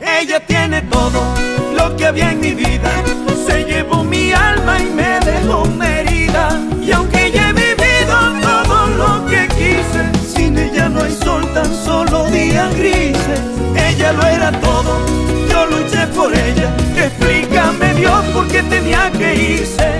Ella tiene todo lo que había en mi vida. Se llevó mi alma y me dejó una herida. Y aunque ya he vivido todo lo que quise, sin ella no hay sol, tan solo días grises. Ella lo era todo, yo luché por ella. Explícame Dios por qué tenía que irse.